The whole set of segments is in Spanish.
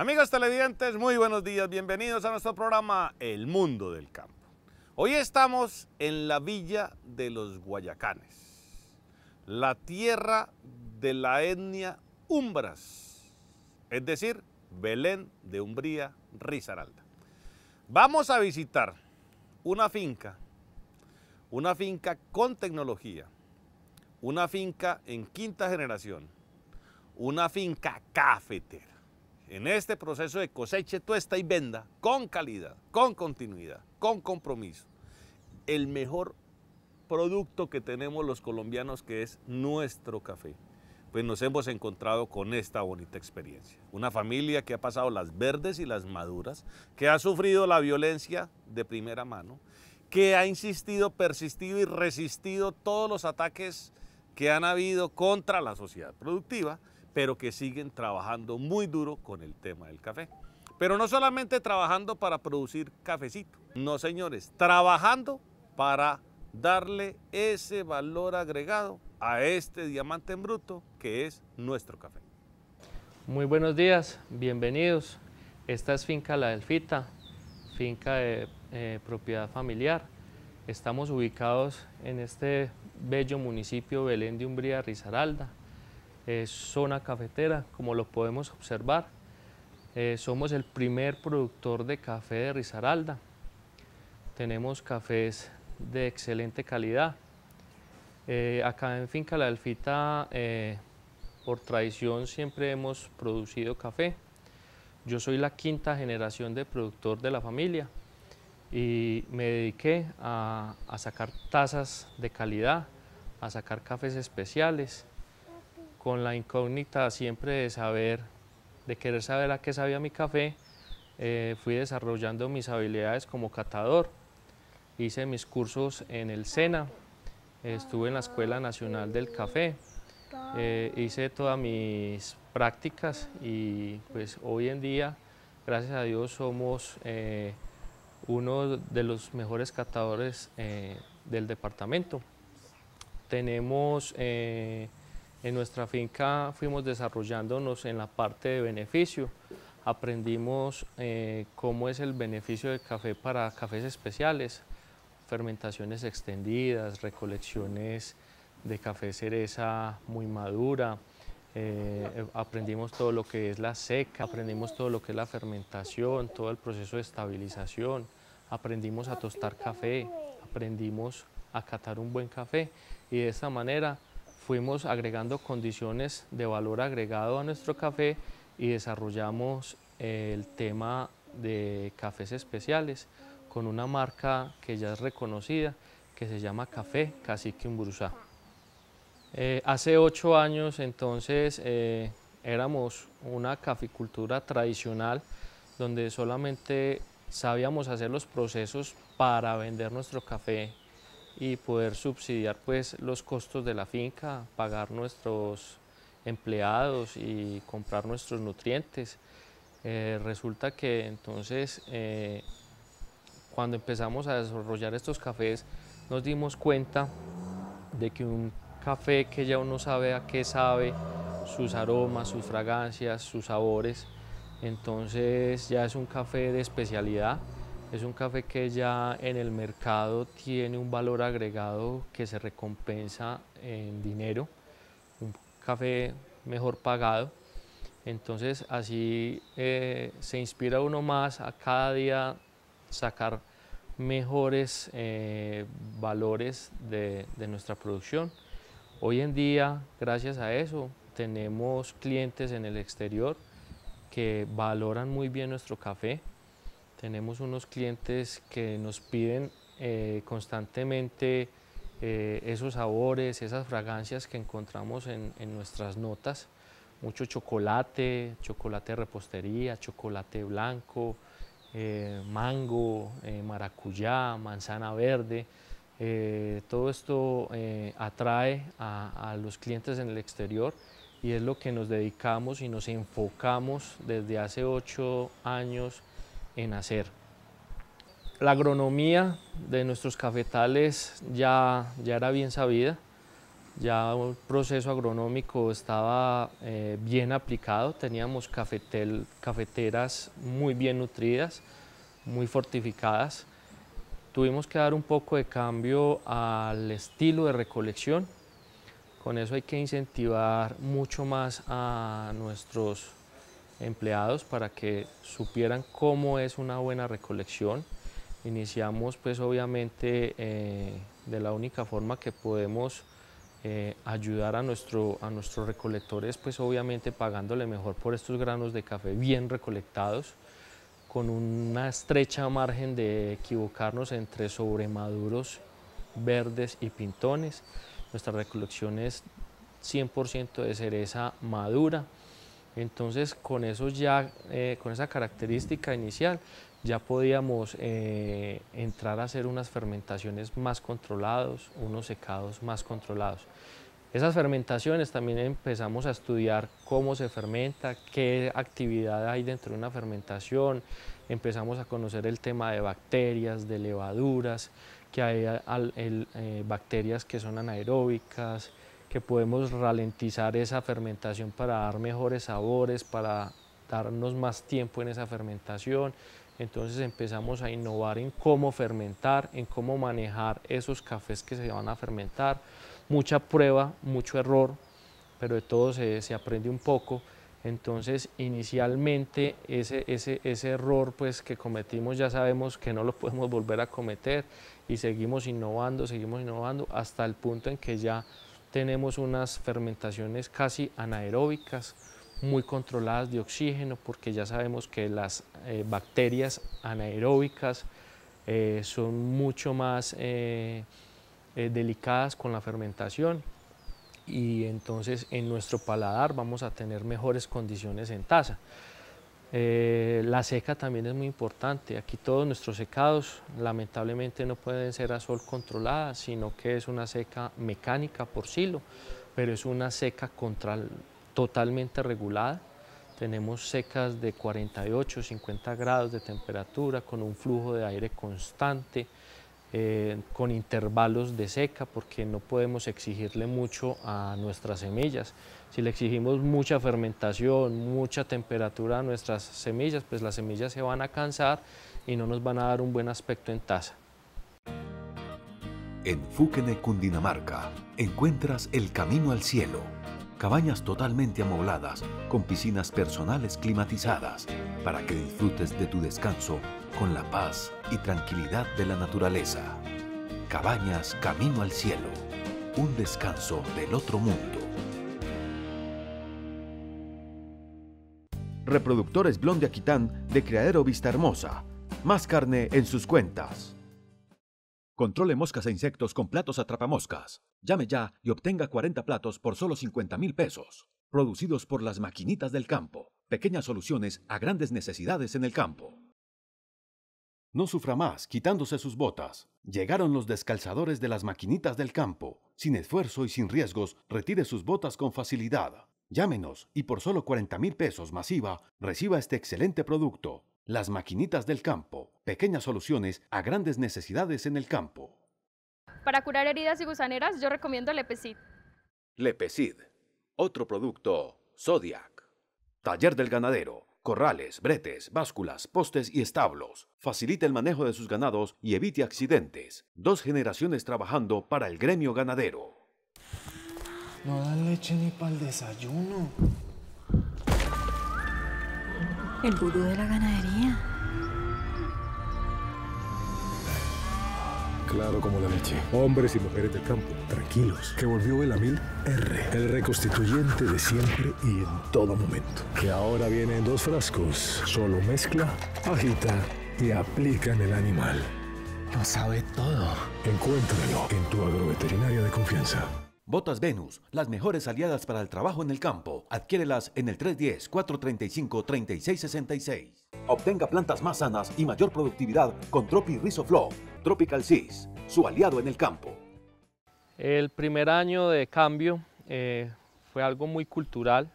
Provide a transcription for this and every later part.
Amigos televidentes, muy buenos días, bienvenidos a nuestro programa El Mundo del Campo. Hoy estamos en la Villa de los Guayacanes, la tierra de la etnia Umbras, es decir, Belén de Umbría, Risaralda. Vamos a visitar una finca con tecnología, una finca en quinta generación, una finca cafetera. En este proceso de cosecha, tuesta y venda, con calidad, con continuidad, con compromiso, el mejor producto que tenemos los colombianos, que es nuestro café, pues nos hemos encontrado con esta bonita experiencia. Una familia que ha pasado las verdes y las maduras, que ha sufrido la violencia de primera mano, que ha insistido, persistido y resistido todos los ataques que han habido contra la sociedad productiva, pero que siguen trabajando muy duro con el tema del café. Pero no solamente trabajando para producir cafecito, no señores, trabajando para darle ese valor agregado a este diamante en bruto que es nuestro café. Muy buenos días, bienvenidos. Esta es Finca La Delfita, finca de propiedad familiar. Estamos ubicados en este bello municipio Belén de Umbría, Risaralda. Es zona cafetera, como lo podemos observar. Somos el primer productor de café de Risaralda. Tenemos cafés de excelente calidad. Acá en Finca La Delfita, por tradición, siempre hemos producido café. Yo soy la quinta generación de productor de la familia y me dediqué a sacar tazas de calidad, a sacar cafés especiales, con la incógnita siempre de saber, de querer saber a qué sabía mi café. Fui desarrollando mis habilidades como catador, hice mis cursos en el SENA, estuve en la Escuela Nacional del Café, hice todas mis prácticas y pues hoy en día, gracias a Dios, somos uno de los mejores catadores del departamento. Tenemos... en nuestra finca fuimos desarrollándonos en la parte de beneficio, aprendimos cómo es el beneficio del café para cafés especiales, fermentaciones extendidas, recolecciones de café cereza muy madura, aprendimos todo lo que es la seca, aprendimos todo lo que es la fermentación, todo el proceso de estabilización, aprendimos a tostar café, aprendimos a catar un buen café y de esta manera fuimos agregando condiciones de valor agregado a nuestro café y desarrollamos el tema de cafés especiales con una marca que ya es reconocida, que se llama Café Cacique Umbrusá. Hace 8 años entonces éramos una caficultura tradicional donde solamente sabíamos hacer los procesos para vender nuestro café y poder subsidiar pues los costos de la finca, pagar nuestros empleados y comprar nuestros nutrientes. Resulta que entonces cuando empezamos a desarrollar estos cafés nos dimos cuenta de que un café que ya uno sabe a qué sabe, sus aromas, sus fragancias, sus sabores, entonces ya es un café de especialidad. Es un café que ya en el mercado tiene un valor agregado que se recompensa en dinero, un café mejor pagado. Entonces así se inspira uno más a cada día sacar mejores valores de nuestra producción. Hoy en día, gracias a eso, tenemos clientes en el exterior que valoran muy bien nuestro café. Tenemos unos clientes que nos piden constantemente esos sabores, esas fragancias que encontramos en nuestras notas. Mucho chocolate, chocolate de repostería, chocolate blanco, mango, maracuyá, manzana verde. Todo esto atrae a los clientes en el exterior y es lo que nos dedicamos y nos enfocamos desde hace 8 años en hacer. La agronomía de nuestros cafetales ya era bien sabida, ya el proceso agronómico estaba bien aplicado, teníamos cafeteras muy bien nutridas, muy fortificadas. Tuvimos que dar un poco de cambio al estilo de recolección, con eso hay que incentivar mucho más a nuestros empleados para que supieran cómo es una buena recolección. Iniciamos pues obviamente de la única forma que podemos ayudar a nuestros recolectores, pues obviamente pagándole mejor por estos granos de café bien recolectados, con una estrecha margen de equivocarnos entre sobremaduros, verdes y pintones. Nuestra recolección es 100% de cereza madura. Entonces con eso ya, con esa característica inicial, ya podíamos entrar a hacer unas fermentaciones más controladas, unos secados más controlados. Esas fermentaciones también empezamos a estudiar cómo se fermenta, qué actividad hay dentro de una fermentación, empezamos a conocer el tema de bacterias, de levaduras, que hay bacterias que son anaeróbicas, que podemos ralentizar esa fermentación para dar mejores sabores, para darnos más tiempo en esa fermentación. Entonces empezamos a innovar en cómo fermentar, en cómo manejar esos cafés que se van a fermentar. Mucha prueba, mucho error, pero de todo se aprende un poco. Entonces inicialmente ese error pues, que cometimos ya sabemos que no lo podemos volver a cometer y seguimos innovando hasta el punto en que ya tenemos unas fermentaciones casi anaeróbicas, muy controladas de oxígeno, porque ya sabemos que las bacterias anaeróbicas son mucho más delicadas con la fermentación y entonces en nuestro paladar vamos a tener mejores condiciones en taza. La seca también es muy importante, aquí todos nuestros secados lamentablemente no pueden ser a sol controlada, sino que es una seca mecánica por silo, pero es una seca totalmente regulada. Tenemos secas de 48, 50 grados de temperatura, con un flujo de aire constante, con intervalos de seca, porque no podemos exigirle mucho a nuestras semillas. Si le exigimos mucha fermentación, mucha temperatura a nuestras semillas, pues las semillas se van a cansar y no nos van a dar un buen aspecto en taza. En Fúquene, Cundinamarca, encuentras el Camino al Cielo. Cabañas totalmente amobladas, con piscinas personales climatizadas, para que disfrutes de tu descanso con la paz y tranquilidad de la naturaleza. Cabañas Camino al Cielo, un descanso del otro mundo. Reproductores Blonde Aquitán de Criadero Vista Hermosa. Más carne en sus cuentas. Controle moscas e insectos con platos atrapamoscas. Llame ya y obtenga 40 platos por solo 50.000 pesos. Producidos por las maquinitas del campo. Pequeñas soluciones a grandes necesidades en el campo. No sufra más quitándose sus botas. Llegaron los descalzadores de las maquinitas del campo. Sin esfuerzo y sin riesgos, retire sus botas con facilidad. Llámenos y por solo 40.000 pesos más IVA, reciba este excelente producto. Las maquinitas del campo, pequeñas soluciones a grandes necesidades en el campo. Para curar heridas y gusaneras, yo recomiendo Lepecid. Lepecid, otro producto Zodiac. Taller del ganadero, corrales, bretes, básculas, postes y establos. Facilita el manejo de sus ganados y evite accidentes. 2 generaciones trabajando para el gremio ganadero. No dan leche ni para el desayuno. El gurú de la ganadería. Claro como la leche. Hombres y mujeres del campo, tranquilos, que volvió Belamyl R, el reconstituyente de siempre y en todo momento. Que ahora viene en 2 frascos, solo mezcla, agita y aplica en el animal. Lo sabe todo. Encuéntralo en tu agroveterinaria de confianza. Botas Venus, las mejores aliadas para el trabajo en el campo. Adquiérelas en el 310-435-3666. Obtenga plantas más sanas y mayor productividad con Tropi Rizoflow, Tropical Seas, su aliado en el campo. El primer año de cambio fue algo muy cultural.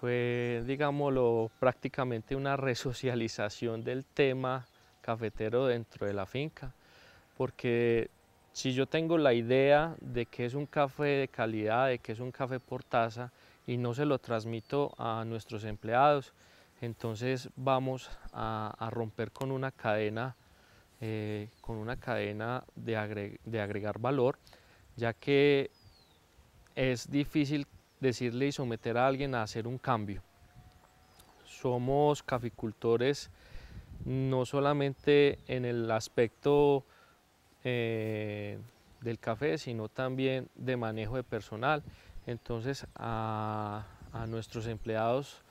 Fue, digámoslo, prácticamente una resocialización del tema cafetero dentro de la finca, porque Si yo tengo la idea de que es un café de calidad, de que es un café por taza y no se lo transmito a nuestros empleados, entonces vamos a romper con una cadena de agregar valor, ya que es difícil decirle y someter a alguien a hacer un cambio. Somos caficultores no solamente en el aspecto del café, sino también de manejo de personal. Entonces a nuestros empleados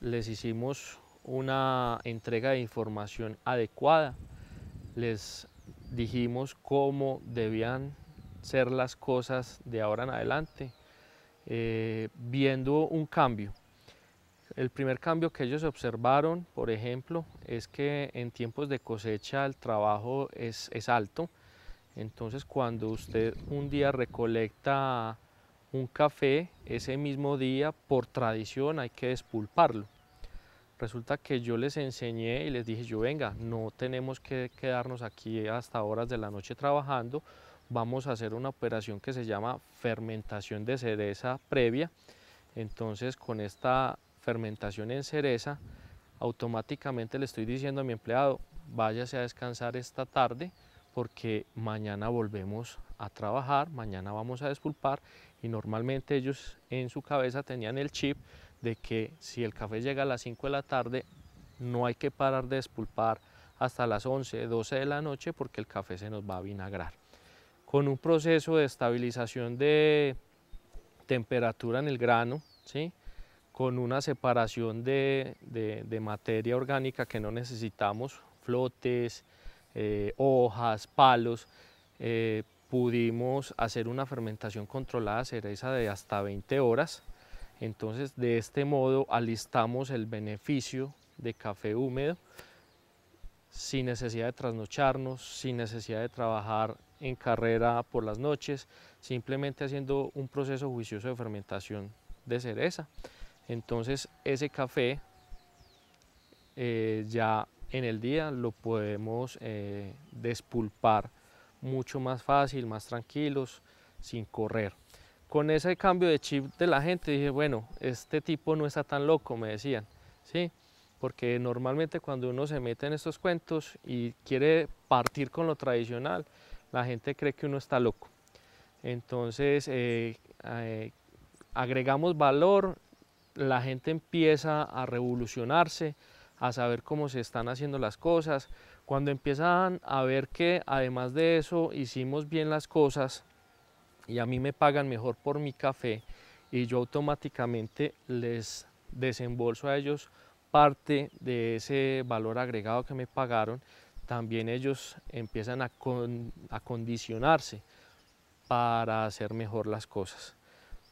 les hicimos una entrega de información adecuada, les dijimos cómo debían ser las cosas de ahora en adelante, viendo un cambio. El primer cambio que ellos observaron, por ejemplo, es que en tiempos de cosecha el trabajo es alto. Entonces cuando usted un día recolecta un café, ese mismo día por tradición hay que despulparlo. Resulta que yo les enseñé y les dije yo, venga, no tenemos que quedarnos aquí hasta horas de la noche trabajando, vamos a hacer una operación que se llama fermentación de cereza previa. Entonces con esta fermentación en cereza automáticamente le estoy diciendo a mi empleado, váyase a descansar esta tarde porque mañana volvemos a trabajar, mañana vamos a despulpar. Y normalmente ellos en su cabeza tenían el chip de que si el café llega a las 5 de la tarde no hay que parar de despulpar hasta las 11, 12 de la noche porque el café se nos va a vinagrar. Con un proceso de estabilización de temperatura en el grano, ¿sí?, con una separación de materia orgánica que no necesitamos, flotes, hojas, palos, pudimos hacer una fermentación controlada cereza de hasta 20 horas. Entonces de este modo alistamos el beneficio de café húmedo sin necesidad de trasnocharnos, sin necesidad de trabajar en carrera por las noches, simplemente haciendo un proceso juicioso de fermentación de cereza. Entonces ese café ya en el día lo podemos despulpar mucho más fácil, más tranquilos, sin correr. Con ese cambio de chip de la gente dije, bueno, este tipo no está tan loco, me decían, ¿sí? Porque normalmente cuando uno se mete en estos cuentos y quiere partir con lo tradicional, la gente cree que uno está loco. Entonces agregamos valor, la gente empieza a revolucionarse, a saber cómo se están haciendo las cosas. Cuando empiezan a ver que además de eso hicimos bien las cosas y a mí me pagan mejor por mi café y yo automáticamente les desembolso a ellos parte de ese valor agregado que me pagaron, también ellos empiezan a condicionarse para hacer mejor las cosas.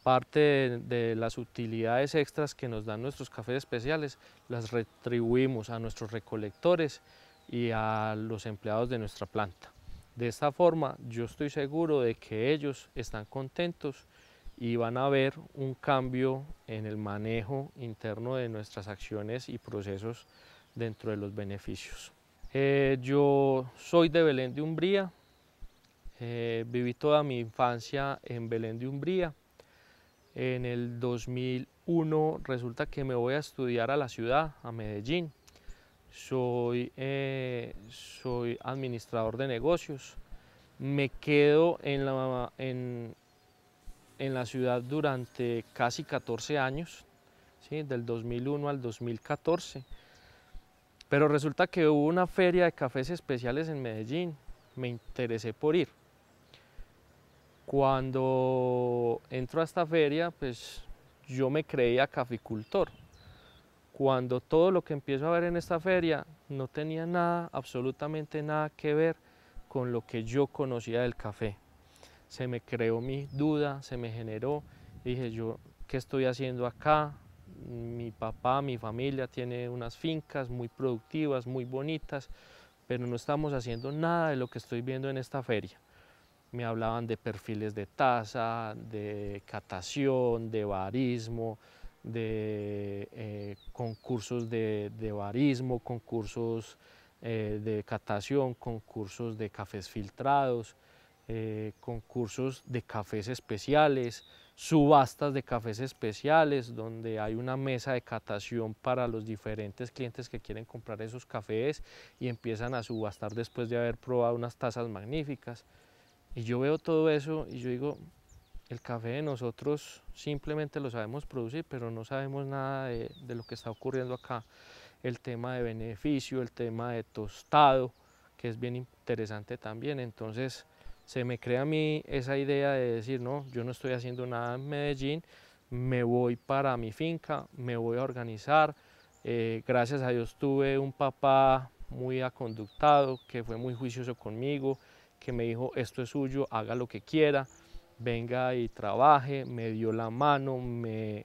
Parte de las utilidades extras que nos dan nuestros cafés especiales las retribuimos a nuestros recolectores y a los empleados de nuestra planta. De esta forma yo estoy seguro de que ellos están contentos y van a ver un cambio en el manejo interno de nuestras acciones y procesos dentro de los beneficios. Yo soy de Belén de Umbría, viví toda mi infancia en Belén de Umbría. En el 2001 resulta que me voy a estudiar a la ciudad, a Medellín. Soy administrador de negocios, me quedo en la ciudad durante casi 14 años, ¿sí?, del 2001 al 2014, pero resulta que hubo una feria de cafés especiales en Medellín, me interesé por ir. Cuando entro a esta feria, pues yo me creía caficultor. Cuando todo lo que empiezo a ver en esta feria no tenía nada, absolutamente nada que ver con lo que yo conocía del café. Se me creó mi duda, se me generó, dije yo, ¿qué estoy haciendo acá? Mi papá, mi familia tiene unas fincas muy productivas, muy bonitas, pero no estamos haciendo nada de lo que estoy viendo en esta feria. Me hablaban de perfiles de taza, de catación, de barismo, de concursos de barismo, concursos de catación, concursos de cafés filtrados, concursos de cafés especiales, subastas de cafés especiales, donde hay una mesa de catación para los diferentes clientes que quieren comprar esos cafés y empiezan a subastar después de haber probado unas tazas magníficas. Y yo veo todo eso y yo digo, el café de nosotros simplemente lo sabemos producir, pero no sabemos nada de lo que está ocurriendo acá. El tema de beneficio, el tema de tostado, que es bien interesante también. Entonces se me crea a mí esa idea de decir, no, yo no estoy haciendo nada en Medellín, me voy para mi finca, me voy a organizar. Gracias a Dios tuve un papá muy aconductado, que fue muy juicioso conmigo, que me dijo, esto es suyo, haga lo que quiera, venga y trabaje, me dio la mano, me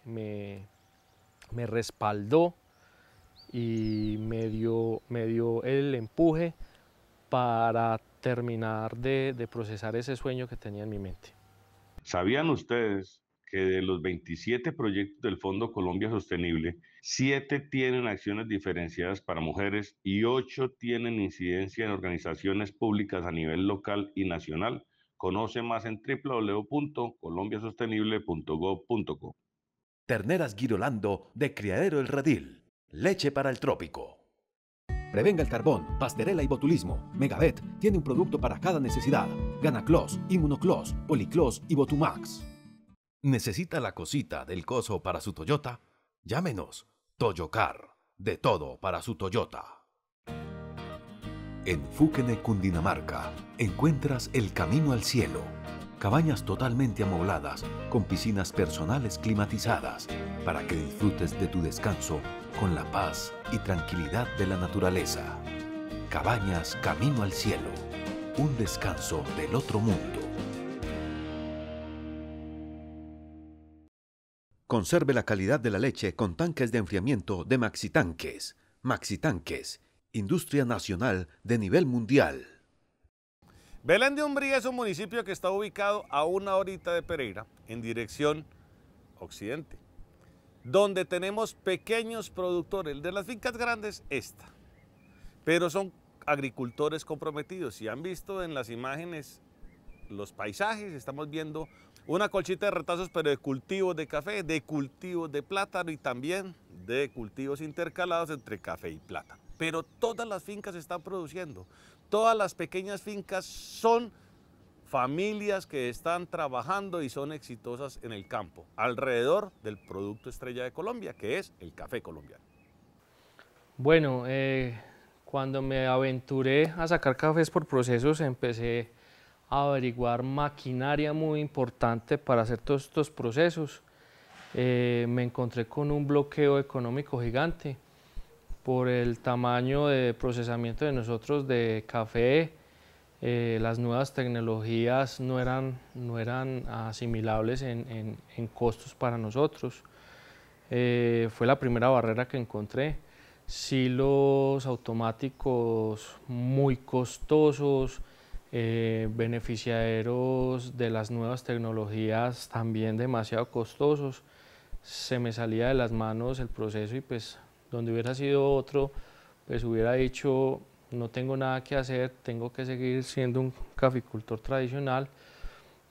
respaldó y me dio el empuje para terminar de procesar ese sueño que tenía en mi mente. ¿Sabían ustedes que de los 27 proyectos del Fondo Colombia Sostenible, 7 tienen acciones diferenciadas para mujeres y 8 tienen incidencia en organizaciones públicas a nivel local y nacional? Conoce más en www.colombiasostenible.gov.co. Terneras Girolando de Criadero El Redil. Leche para el trópico. Prevenga el carbón, pastorela y botulismo. Megavet tiene un producto para cada necesidad. Ganaclos, Inmunoclos, Policlos y Botumax. ¿Necesita la cosita del coso para su Toyota? Llámenos. Toyocar. De todo para su Toyota. En Fúquene, Cundinamarca, encuentras el Camino al Cielo. Cabañas totalmente amobladas, con piscinas personales climatizadas, para que disfrutes de tu descanso con la paz y tranquilidad de la naturaleza. Cabañas Camino al Cielo, un descanso del otro mundo. Conserve la calidad de la leche con tanques de enfriamiento de Maxitanques. Maxitanques. Industria nacional de nivel mundial. Belén de Umbría es un municipio que está ubicado a 1 horita de Pereira, en dirección occidente, donde tenemos pequeños productores. De las fincas grandes, esta. Pero son agricultores comprometidos. Si han visto en las imágenes los paisajes, estamos viendo una colchita de retazos, pero de cultivos de café, de cultivos de plátano y también de cultivos intercalados entre café y plátano. Pero todas las fincas están produciendo, todas las pequeñas fincas son familias que están trabajando y son exitosas en el campo, alrededor del producto estrella de Colombia, que es el café colombiano. Bueno, cuando me aventuré a sacar cafés por procesos, empecé a averiguar maquinaria muy importante para hacer todos estos procesos. Me encontré con un bloqueo económico gigante, por el tamaño de procesamiento de nosotros de café. Las nuevas tecnologías no eran asimilables en costos para nosotros. Fue la primera barrera que encontré. Silos automáticos muy costosos, beneficiaderos de las nuevas tecnologías también demasiado costosos. Se me salía de las manos el proceso y pues donde hubiera sido otro, pues hubiera dicho, no tengo nada que hacer, tengo que seguir siendo un caficultor tradicional,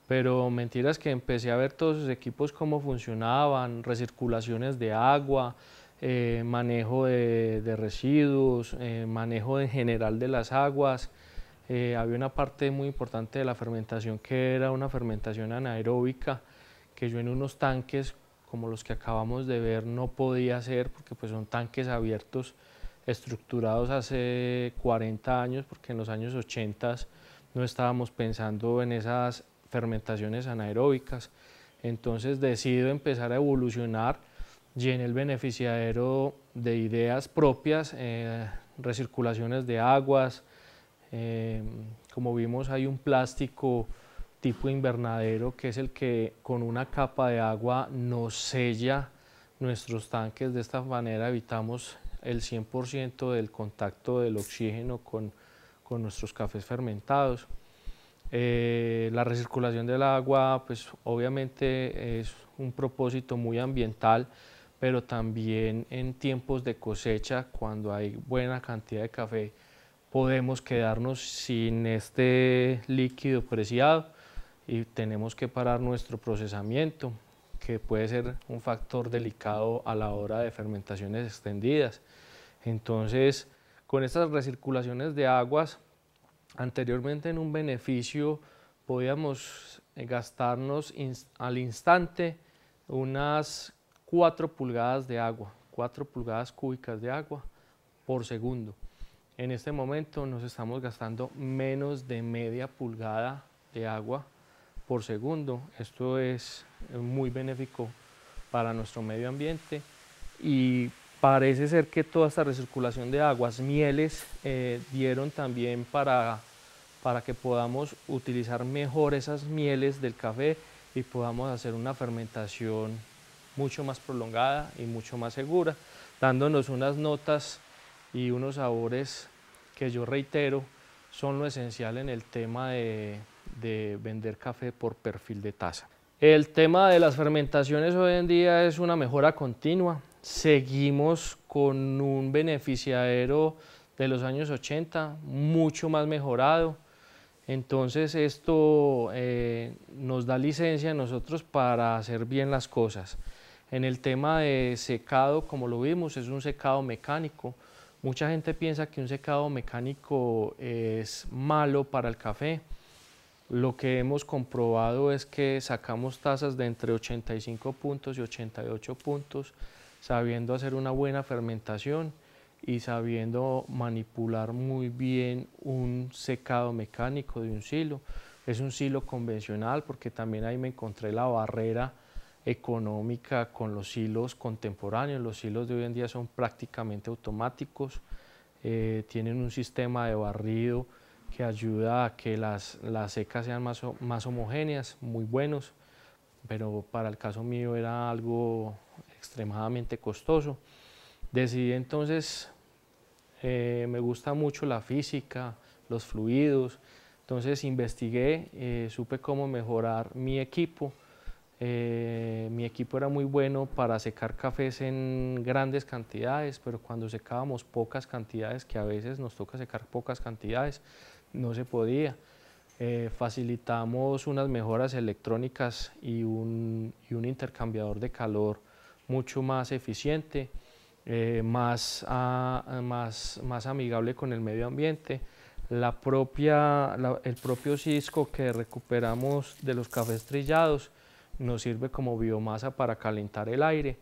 pero mentiras que empecé a ver todos sus equipos cómo funcionaban, recirculaciones de agua, manejo de residuos, manejo en general de las aguas. Había una parte muy importante de la fermentación que era una fermentación anaeróbica, que yo en unos tanques como los que acabamos de ver, no podía hacer porque pues, son tanques abiertos, estructurados hace 40 años, porque en los años 80 no estábamos pensando en esas fermentaciones anaeróbicas. Entonces decido empezar a evolucionar y en el beneficiadero de ideas propias, recirculaciones de aguas, como vimos hay un plástico tipo invernadero, que es el que con una capa de agua nos sella nuestros tanques. De esta manera evitamos el 100% del contacto del oxígeno con nuestros cafés fermentados. La recirculación del agua, pues obviamente es un propósito muy ambiental, pero también en tiempos de cosecha, cuando hay buena cantidad de café, podemos quedarnos sin este líquido preciado y tenemos que parar nuestro procesamiento, que puede ser un factor delicado a la hora de fermentaciones extendidas. Entonces, con estas recirculaciones de aguas, anteriormente en un beneficio podíamos gastarnos al instante unas 4 pulgadas de agua, 4 pulgadas cúbicas de agua por segundo. En este momento nos estamos gastando menos de media pulgada de agua por segundo. Esto es muy benéfico para nuestro medio ambiente y parece ser que toda esta recirculación de aguas, mieles, dieron también para que podamos utilizar mejor esas mieles del café y podamos hacer una fermentación mucho más prolongada y mucho más segura, dándonos unas notas y unos sabores que, yo reitero, son lo esencial en el tema de vender café por perfil de taza. El tema de las fermentaciones hoy en día es una mejora continua. Seguimos con un beneficiadero de los años 80, mucho más mejorado. Entonces esto nos da licencia a nosotros para hacer bien las cosas. En el tema de secado, como lo vimos, es un secado mecánico. Mucha gente piensa que un secado mecánico es malo para el café. Lo que hemos comprobado es que sacamos tazas de entre 85 puntos y 88 puntos, sabiendo hacer una buena fermentación y sabiendo manipular muy bien un secado mecánico de un silo. Es un silo convencional, porque también ahí me encontré la barrera económica con los silos contemporáneos. Los silos de hoy en día son prácticamente automáticos, tienen un sistema de barrido que ayuda a que las secas sean más homogéneas, muy buenos, pero para el caso mío era algo extremadamente costoso. Decidí entonces, me gusta mucho la física, los fluidos, entonces investigué, supe cómo mejorar mi equipo. Mi equipo era muy bueno para secar cafés en grandes cantidades, pero cuando secábamos pocas cantidades, que a veces nos toca secar pocas cantidades, no se podía. Facilitamos unas mejoras electrónicas y un intercambiador de calor mucho más eficiente, más amigable con el medio ambiente. El propio cisco que recuperamos de los cafés trillados nos sirve como biomasa para calentar el aire.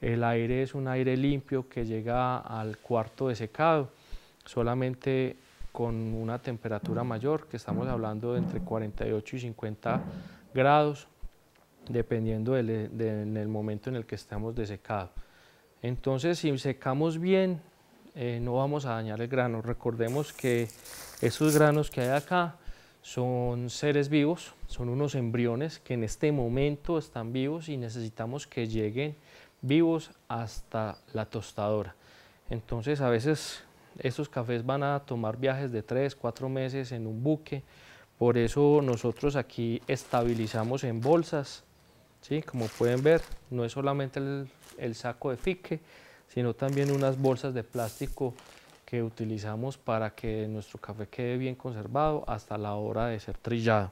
El aire es un aire limpio que llega al cuarto de secado, solamente con una temperatura mayor, que estamos hablando de entre 48 y 50 grados, dependiendo del momento en el que estamos de secado. Entonces, si secamos bien, no vamos a dañar el grano. Recordemos que estos granos que hay acá son seres vivos, son unos embriones que en este momento están vivos y necesitamos que lleguen vivos hasta la tostadora. Entonces a veces estos cafés van a tomar viajes de 3 a 4 meses en un buque, por eso nosotros aquí estabilizamos en bolsas, ¿sí? Como pueden ver, no es solamente el saco de fique, sino también unas bolsas de plástico que utilizamos para que nuestro café quede bien conservado hasta la hora de ser trillado.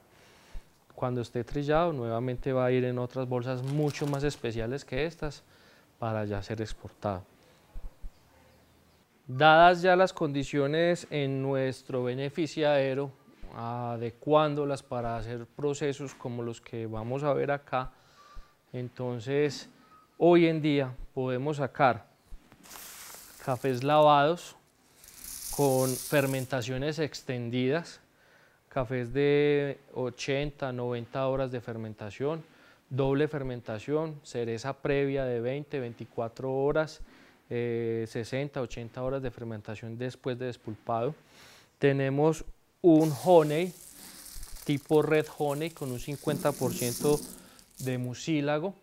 Cuando esté trillado, nuevamente va a ir en otras bolsas mucho más especiales que estas para ya ser exportado. Dadas ya las condiciones en nuestro beneficiadero, adecuándolas para hacer procesos como los que vamos a ver acá, entonces hoy en día podemos sacar cafés lavados con fermentaciones extendidas, cafés de 80, 90 horas de fermentación, doble fermentación, cereza previa de 20, 24 horas, 60, 80 horas de fermentación después de despulpado. Tenemos un honey, tipo red honey, con un 50% de mucílago.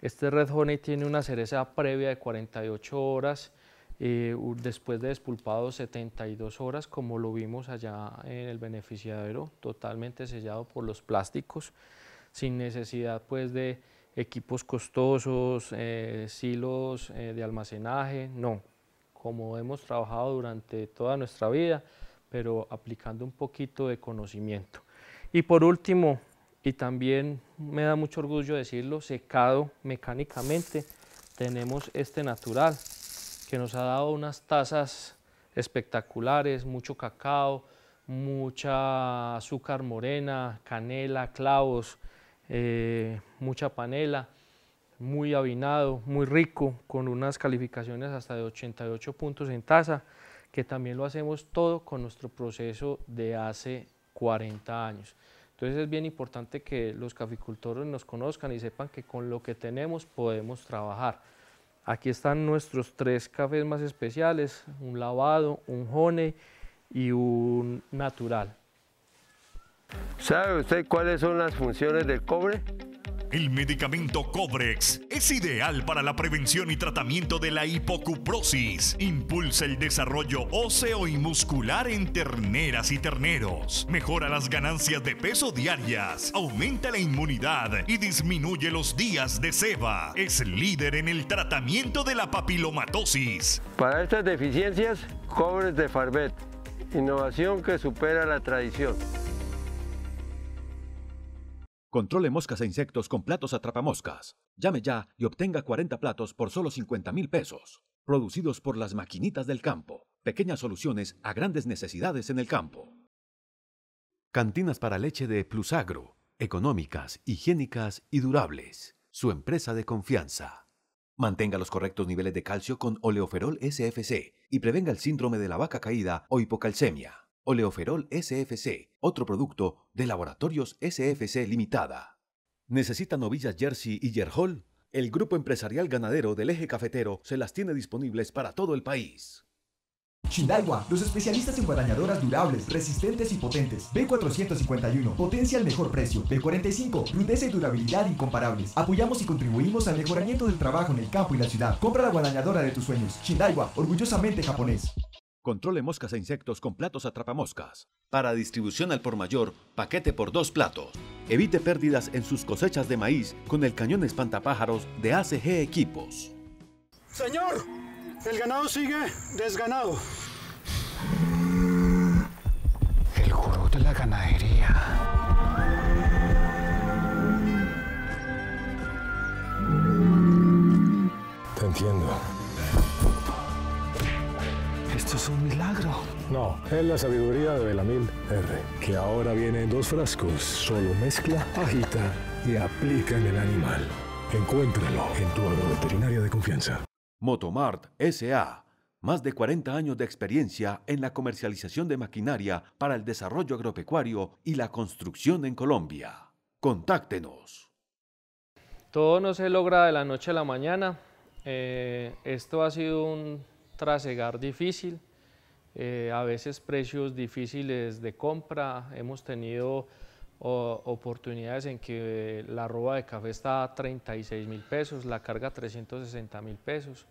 Este red honey tiene una cereza previa de 48 horas, después de despulpado 72 horas, como lo vimos allá en el beneficiadero, totalmente sellado por los plásticos, sin necesidad pues de equipos costosos, silos de almacenaje, no. Como hemos trabajado durante toda nuestra vida, pero aplicando un poquito de conocimiento. Y por último, y también me da mucho orgullo decirlo, secado mecánicamente, tenemos este natural que nos ha dado unas tazas espectaculares, mucho cacao, mucha azúcar morena, canela, clavos, mucha panela, muy avinado, muy rico, con unas calificaciones hasta de 88 puntos en taza, que también lo hacemos todo con nuestro proceso de hace 40 años. Entonces es bien importante que los caficultores nos conozcan y sepan que con lo que tenemos podemos trabajar. Aquí están nuestros tres cafés más especiales, un lavado, un honey y un natural. ¿Sabe usted cuáles son las funciones del cobre? El medicamento Cobrex es ideal para la prevención y tratamiento de la hipocuprosis. Impulsa el desarrollo óseo y muscular en terneras y terneros. Mejora las ganancias de peso diarias. Aumenta la inmunidad y disminuye los días de seba. Es líder en el tratamiento de la papilomatosis. Para estas deficiencias, Cobrex de Farbet. Innovación que supera la tradición. Controle moscas e insectos con platos atrapamoscas. Llame ya y obtenga 40 platos por solo 50.000 pesos. Producidos por las maquinitas del campo. Pequeñas soluciones a grandes necesidades en el campo. Cantinas para leche de Plusagro. Económicas, higiénicas y durables. Su empresa de confianza. Mantenga los correctos niveles de calcio con Oleoferol SFC y prevenga el síndrome de la vaca caída o hipocalcemia. Oleoferol SFC, otro producto de Laboratorios SFC Limitada. ¿Necesitan novillas Jersey y Yerhol? El Grupo Empresarial Ganadero del Eje Cafetero se las tiene disponibles para todo el país. Shindaiwa, los especialistas en guadañadoras durables, resistentes y potentes. B451, potencia al mejor precio. B45, rudeza y durabilidad incomparables. Apoyamos y contribuimos al mejoramiento del trabajo en el campo y la ciudad. Compra la guadañadora de tus sueños. Shindaiwa, orgullosamente japonés. Controle moscas e insectos con platos atrapamoscas. Para distribución al por mayor, paquete por 2 platos. Evite pérdidas en sus cosechas de maíz con el cañón espantapájaros de ACG Equipos. Señor, el ganado sigue desganado. El gurú de la ganadería. Te entiendo. Esto es un milagro. No, es la sabiduría de Belamyl R, que ahora viene en 2 frascos. Solo mezcla, agita y aplica en el animal. Encuéntralo en tu agroveterinaria de confianza. Motomart S.A. Más de 40 años de experiencia en la comercialización de maquinaria para el desarrollo agropecuario y la construcción en Colombia. Contáctenos. Todo no se logra de la noche a la mañana. Esto ha sido un trasegar difícil, a veces precios difíciles de compra. Hemos tenido oportunidades en que la arroba de café está a 36.000 pesos, la carga 360.000 pesos.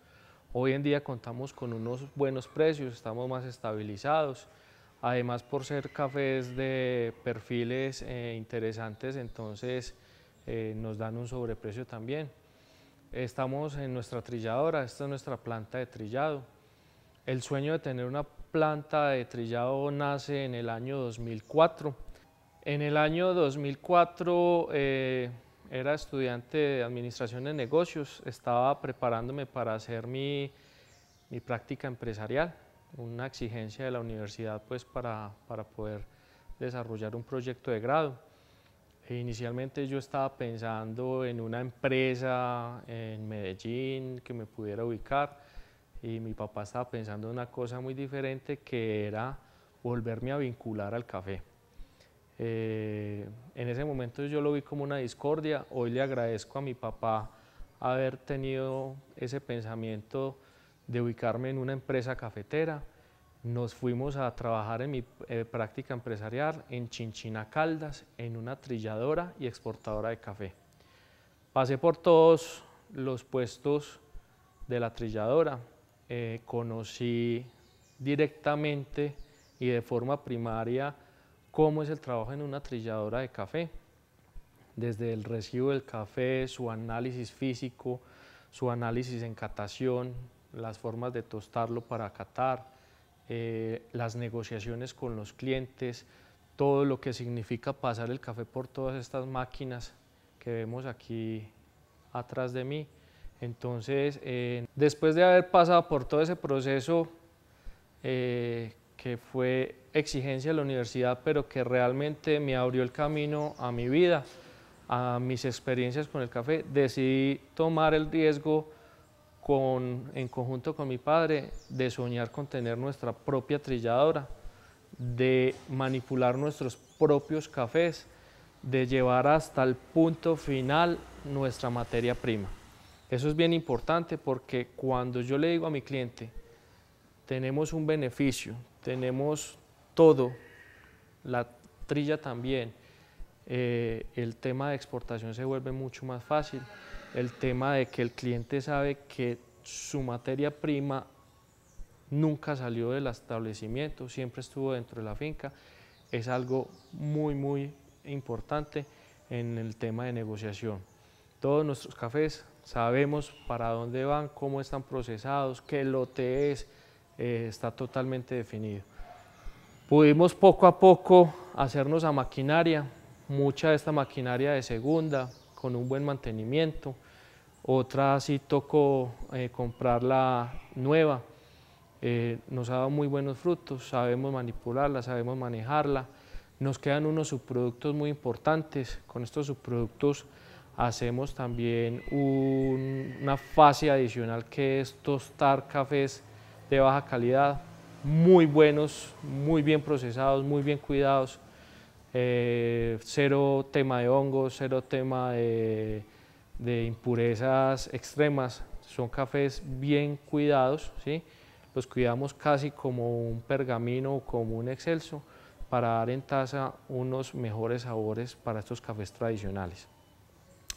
Hoy en día contamos con unos buenos precios, estamos más estabilizados. Además, por ser cafés de perfiles interesantes, entonces nos dan un sobreprecio también. Estamos en nuestra trilladora, esta es nuestra planta de trillado. El sueño de tener una planta de trillado nace en el año 2004. En el año 2004 era estudiante de Administración de Negocios, estaba preparándome para hacer mi práctica empresarial, una exigencia de la universidad pues, para poder desarrollar un proyecto de grado. Inicialmente yo estaba pensando en una empresa en Medellín que me pudiera ubicar, y mi papá estaba pensando en una cosa muy diferente que era volverme a vincular al café. En ese momento yo lo vi como una discordia. Hoy le agradezco a mi papá haber tenido ese pensamiento de ubicarme en una empresa cafetera. Nos fuimos a trabajar en mi práctica empresarial en Chinchina, Caldas, en una trilladora y exportadora de café. Pasé por todos los puestos de la trilladora. Conocí directamente y de forma primaria cómo es el trabajo en una trilladora de café, desde el residuo del café, su análisis físico, su análisis en catación, las formas de tostarlo para catar, las negociaciones con los clientes, todo lo que significa pasar el café por todas estas máquinas que vemos aquí atrás de mí. Entonces, después de haber pasado por todo ese proceso que fue exigencia de la universidad, pero que realmente me abrió el camino a mi vida, a mis experiencias con el café, decidí tomar el riesgo en conjunto con mi padre de soñar con tener nuestra propia trilladora, de manipular nuestros propios cafés, de llevar hasta el punto final nuestra materia prima. Eso es bien importante porque cuando yo le digo a mi cliente, tenemos un beneficio, tenemos todo, la trilla también, el tema de exportación se vuelve mucho más fácil, el tema de que el cliente sabe que su materia prima nunca salió del establecimiento, siempre estuvo dentro de la finca, es algo muy, muy importante en el tema de negociación. Todos nuestros cafés sabemos para dónde van, cómo están procesados, qué lote es, está totalmente definido. Pudimos poco a poco hacernos a maquinaria, mucha de esta maquinaria de segunda, con un buen mantenimiento, otra sí tocó comprarla nueva. Nos ha dado muy buenos frutos, sabemos manipularla, sabemos manejarla, nos quedan unos subproductos muy importantes, con estos subproductos hacemos también una fase adicional que es tostar cafés de baja calidad, muy buenos, muy bien procesados, muy bien cuidados, cero tema de hongos, cero tema de impurezas extremas, son cafés bien cuidados, ¿sí? Los cuidamos casi como un pergamino o como un excelso para dar en taza unos mejores sabores para estos cafés tradicionales.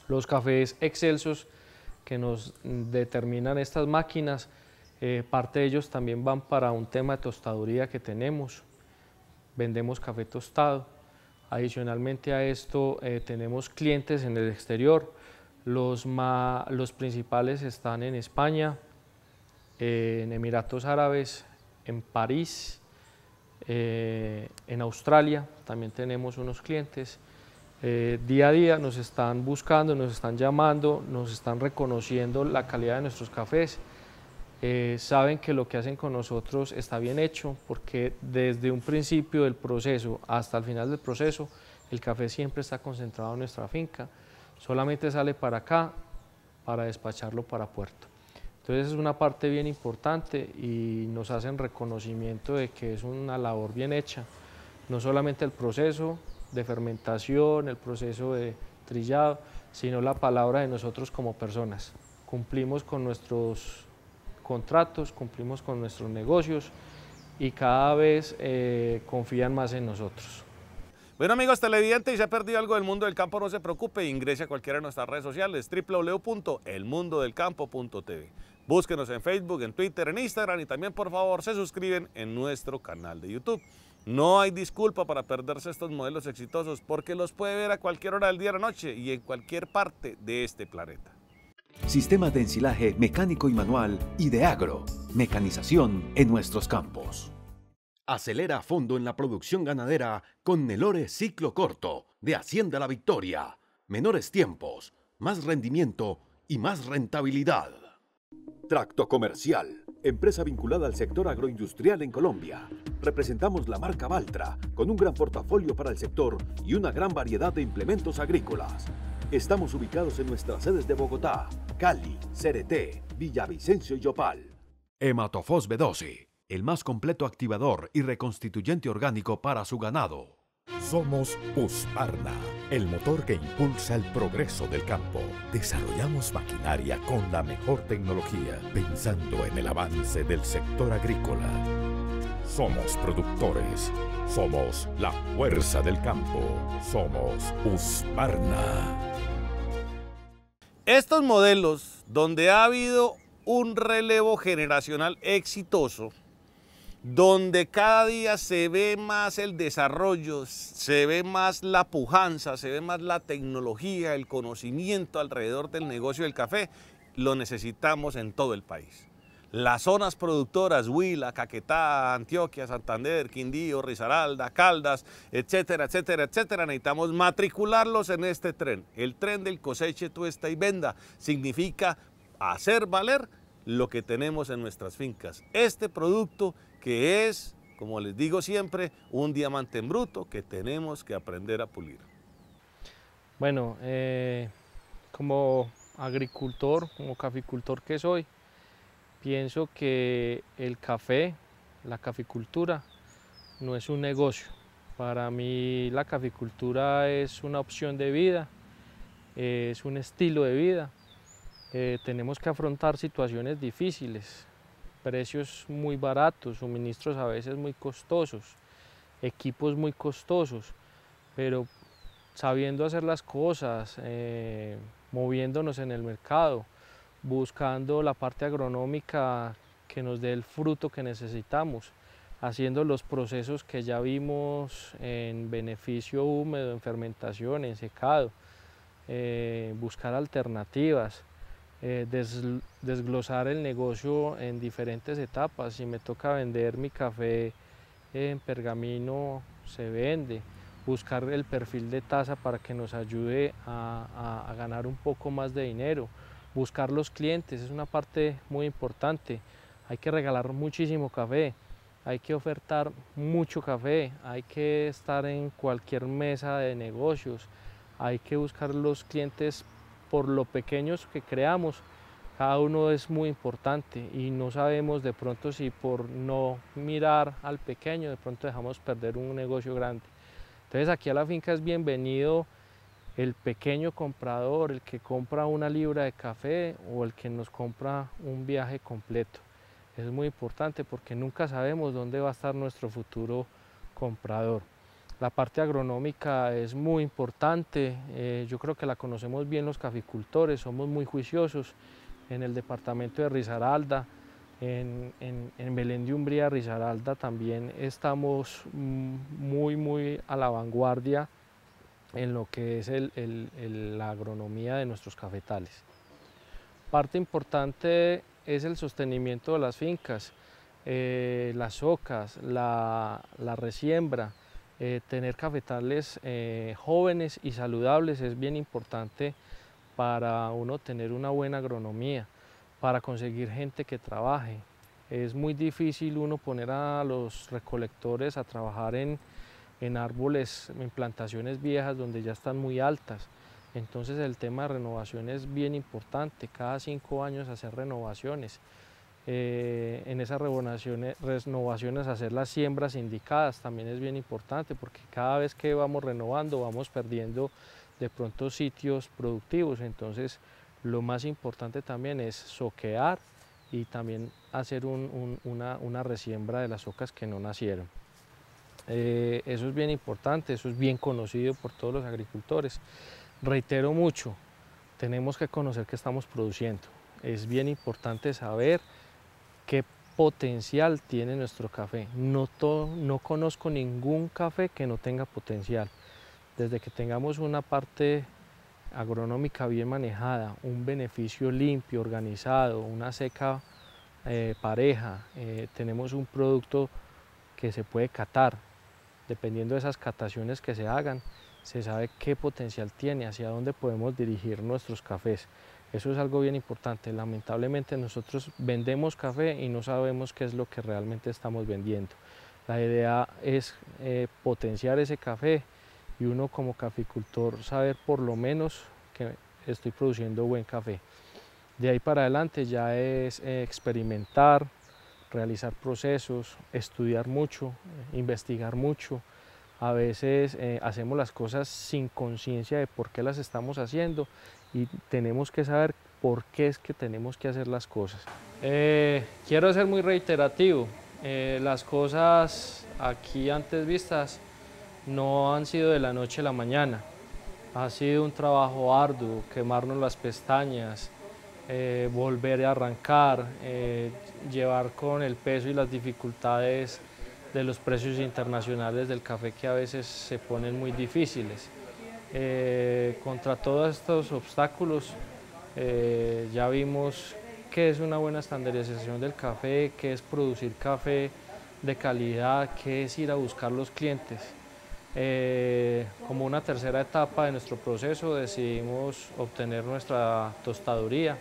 Los cafés excelsos que nos determinan estas máquinas, parte de ellos también van para un tema de tostaduría que tenemos, vendemos café tostado, adicionalmente a esto tenemos clientes en el exterior, los principales están en España, en Emiratos Árabes, en París, en Australia, también tenemos unos clientes. Día a día nos están buscando, nos están llamando, nos están reconociendo la calidad de nuestros cafés. Saben que lo que hacen con nosotros está bien hecho, porque desde un principio del proceso hasta el final del proceso, el café siempre está concentrado en nuestra finca. Solamente sale para acá para despacharlo para puerto. Entonces es una parte bien importante y nos hacen reconocimiento de que es una labor bien hecha, no solamente el proceso de fermentación, el proceso de trillado, sino la palabra de nosotros como personas. Cumplimos con nuestros contratos, cumplimos con nuestros negocios y cada vez confían más en nosotros. Bueno amigos televidentes, si ha perdido algo del mundo del campo no se preocupe, ingrese a cualquiera de nuestras redes sociales, www.elmundodelcampo.tv. Búsquenos en Facebook, en Twitter, en Instagram y también por favor se suscriben en nuestro canal de YouTube. No hay disculpa para perderse estos modelos exitosos porque los puede ver a cualquier hora del día o la noche y en cualquier parte de este planeta. Sistemas de ensilaje mecánico y manual y de agro, mecanización en nuestros campos. Acelera a fondo en la producción ganadera con Nelore Ciclo Corto de Hacienda La Victoria. Menores tiempos, más rendimiento y más rentabilidad. Tracto Comercial, empresa vinculada al sector agroindustrial en Colombia. Representamos la marca Valtra con un gran portafolio para el sector y una gran variedad de implementos agrícolas. Estamos ubicados en nuestras sedes de Bogotá, Cali, Cereté, Villavicencio y Yopal. Hematofos B12. El más completo activador y reconstituyente orgánico para su ganado. Somos Husqvarna, el motor que impulsa el progreso del campo. Desarrollamos maquinaria con la mejor tecnología, pensando en el avance del sector agrícola. Somos productores, somos la fuerza del campo, somos Husqvarna. Estos modelos donde ha habido un relevo generacional exitoso, donde cada día se ve más el desarrollo, se ve más la pujanza, se ve más la tecnología, el conocimiento alrededor del negocio del café, lo necesitamos en todo el país. Las zonas productoras, Huila, Caquetá, Antioquia, Santander, Quindío, Risaralda, Caldas, etcétera, etcétera, etcétera. Necesitamos matricularlos en este tren. El tren del coseche, tuesta y venda significa hacer valer lo que tenemos en nuestras fincas. Este producto que es, como les digo siempre, un diamante en bruto que tenemos que aprender a pulir. Bueno, como agricultor, como caficultor que soy, pienso que el café, la caficultura, no es un negocio. Para mí la caficultura es una opción de vida, es un estilo de vida. Tenemos que afrontar situaciones difíciles, precios muy baratos, suministros a veces muy costosos, equipos muy costosos, pero sabiendo hacer las cosas, moviéndonos en el mercado, buscando la parte agronómica que nos dé el fruto que necesitamos, haciendo los procesos que ya vimos en beneficio húmedo, en fermentación, en secado, buscar alternativas, desglosar el negocio en diferentes etapas. Si me toca vender mi café en pergamino, se vende. Buscar el perfil de taza para que nos ayude a ganar un poco más de dinero. Buscar los clientes es una parte muy importante. Hay que regalar muchísimo café, hay que ofertar mucho café, hay que estar en cualquier mesa de negocios, hay que buscar los clientes por lo pequeños que creamos. Cada uno es muy importante y no sabemos de pronto si por no mirar al pequeño de pronto dejamos perder un negocio grande. Entonces aquí a la finca es bienvenido el pequeño comprador, el que compra una libra de café o el que nos compra un viaje completo. Es muy importante porque nunca sabemos dónde va a estar nuestro futuro comprador. La parte agronómica es muy importante, yo creo que la conocemos bien los caficultores, somos muy juiciosos en el departamento de Risaralda, en Belén de Umbría, Risaralda también estamos muy a la vanguardia en lo que es la agronomía de nuestros cafetales. Parte importante es el sostenimiento de las fincas, las zocas, la resiembra. Tener cafetales jóvenes y saludables es bien importante para uno tener una buena agronomía, para conseguir gente que trabaje. Es muy difícil uno poner a los recolectores a trabajar en árboles, en plantaciones viejas donde ya están muy altas. Entonces el tema de renovación es bien importante, cada 5 años hacer renovaciones. En esas renovaciones hacer las siembras indicadas también es bien importante porque cada vez que vamos renovando vamos perdiendo de pronto sitios productivos, entonces lo más importante también es zoquear y también hacer una resiembra de las zocas que no nacieron. Eso es bien importante, eso es bien conocido por todos los agricultores. Reitero mucho, tenemos que conocer qué estamos produciendo, es bien importante saber qué potencial tiene nuestro café. No conozco ningún café que no tenga potencial. Desde que tengamos una parte agronómica bien manejada, un beneficio limpio, organizado, una seca pareja, tenemos un producto que se puede catar. Dependiendo de esas cataciones que se hagan, se sabe qué potencial tiene, hacia dónde podemos dirigir nuestros cafés. Eso es algo bien importante. Lamentablemente nosotros vendemos café y no sabemos qué es lo que realmente estamos vendiendo. La idea es potenciar ese café y uno como caficultor saber por lo menos que estoy produciendo buen café. De ahí para adelante ya es experimentar, realizar procesos, estudiar mucho, investigar mucho. A veces hacemos las cosas sin conciencia de por qué las estamos haciendo y tenemos que saber por qué es que tenemos que hacer las cosas. Quiero ser muy reiterativo, las cosas aquí antes vistas no han sido de la noche a la mañana, ha sido un trabajo arduo, quemarnos las pestañas, volver a arrancar, llevar con el peso y las dificultades de los precios internacionales del café que a veces se ponen muy difíciles. Contra todos estos obstáculos ya vimos qué es una buena estandarización del café, qué es producir café de calidad, qué es ir a buscar los clientes. Como una tercera etapa de nuestro proceso decidimos obtener nuestra tostaduría.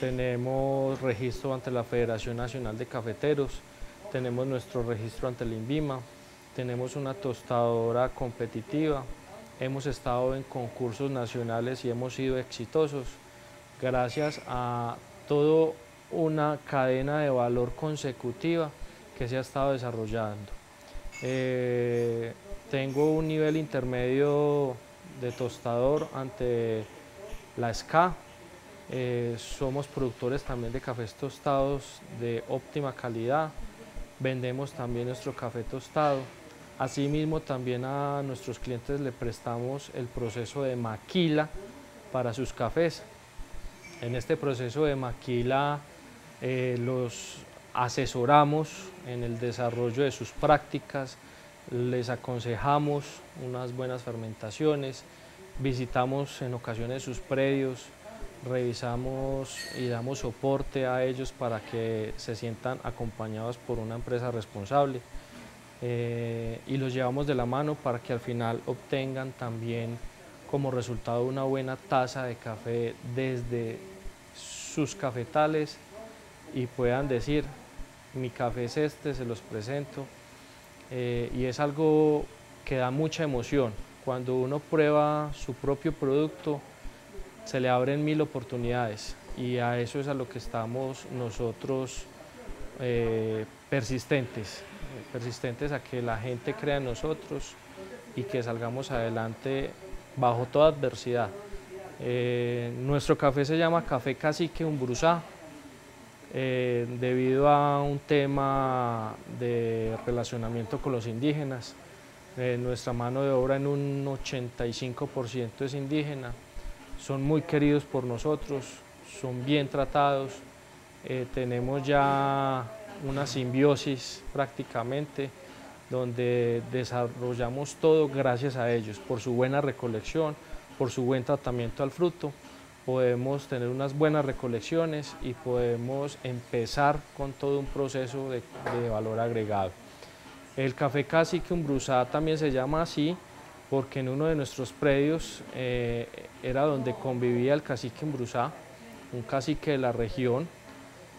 Tenemos registro ante la Federación Nacional de Cafeteros, tenemos nuestro registro ante el INVIMA, tenemos una tostadora competitiva, hemos estado en concursos nacionales y hemos sido exitosos gracias a toda una cadena de valor consecutiva que se ha estado desarrollando. Tengo un nivel intermedio de tostador ante la SCA. Somos productores también de cafés tostados de óptima calidad, vendemos también nuestro café tostado. Asimismo, también a nuestros clientes le prestamos el proceso de maquila para sus cafés. En este proceso de maquila los asesoramos en el desarrollo de sus prácticas, les aconsejamos unas buenas fermentaciones, visitamos en ocasiones sus predios, revisamos y damos soporte a ellos para que se sientan acompañados por una empresa responsable. Y los llevamos de la mano para que al final obtengan también como resultado una buena taza de café desde sus cafetales y puedan decir, mi café es este, se los presento. Y es algo que da mucha emoción. Cuando uno prueba su propio producto, se le abren mil oportunidades y a eso es a lo que estamos nosotros persistentes a que la gente crea en nosotros y que salgamos adelante bajo toda adversidad. Nuestro café se llama Café Cacique Umbrusá, debido a un tema de relacionamiento con los indígenas. Nuestra mano de obra en un 85% es indígena, son muy queridos por nosotros, son bien tratados, tenemos ya una simbiosis prácticamente, donde desarrollamos todo gracias a ellos, por su buena recolección, por su buen tratamiento al fruto, podemos tener unas buenas recolecciones y podemos empezar con todo un proceso de valor agregado. El Café Cacique Umbrusá también se llama así porque en uno de nuestros predios era donde convivía el cacique Umbrusá, un cacique de la región.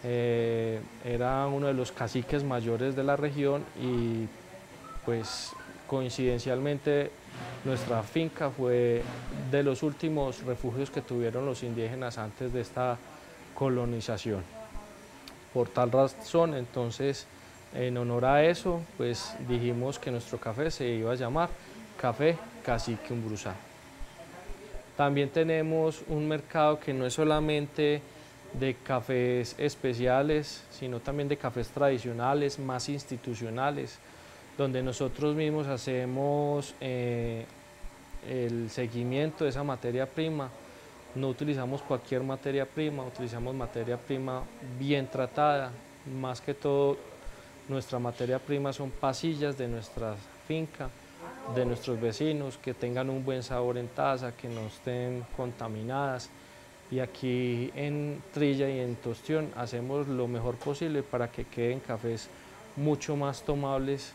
Era uno de los caciques mayores de la región y pues coincidencialmente nuestra finca fue de los últimos refugios que tuvieron los indígenas antes de esta colonización. Por tal razón, entonces, en honor a eso, pues dijimos que nuestro café se iba a llamar Café Cacique Umbrusá. También tenemos un mercado que no es solamente de cafés especiales, sino también de cafés tradicionales, más institucionales, donde nosotros mismos hacemos el seguimiento de esa materia prima. No utilizamos cualquier materia prima, utilizamos materia prima bien tratada. Más que todo, nuestra materia prima son pasillas de nuestra finca, de nuestros vecinos, que tengan un buen sabor en taza, que no estén contaminadas. Y aquí en trilla y en tostión hacemos lo mejor posible para que queden cafés mucho más tomables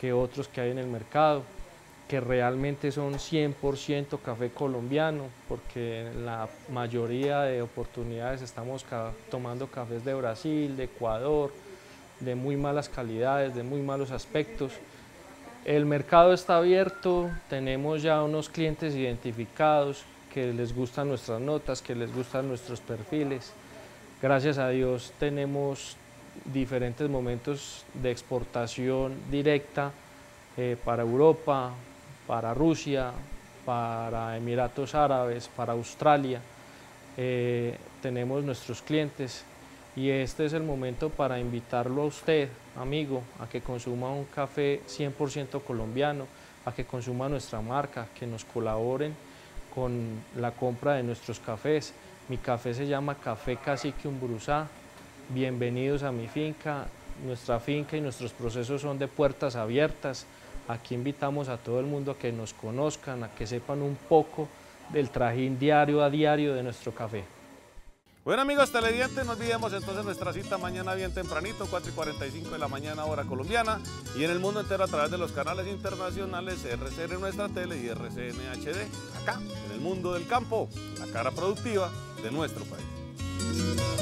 que otros que hay en el mercado, que realmente son 100% café colombiano, porque en la mayoría de oportunidades estamos tomando cafés de Brasil, de Ecuador, de muy malas calidades, de muy malos aspectos. El mercado está abierto, tenemos ya unos clientes identificados, que les gustan nuestras notas, que les gustan nuestros perfiles. Gracias a Dios tenemos diferentes momentos de exportación directa para Europa, para Rusia, para Emiratos Árabes, para Australia. Tenemos nuestros clientes y este es el momento para invitarlo a usted, amigo, a que consuma un café 100% colombiano, a que consuma nuestra marca, que nos colaboren con la compra de nuestros cafés. Mi café se llama Café Cacique Umbrusá. Bienvenidos a mi finca. Nuestra finca y nuestros procesos son de puertas abiertas. Aquí invitamos a todo el mundo a que nos conozcan, a que sepan un poco del trajín diario a diario de nuestro café. Bueno, amigos televidentes, no olvidemos entonces nuestra cita mañana bien tempranito, 4:45 de la mañana hora colombiana, y en el mundo entero a través de los canales internacionales RCN Nuestra Tele y RCN HD, acá, en el mundo del campo, la cara productiva de nuestro país.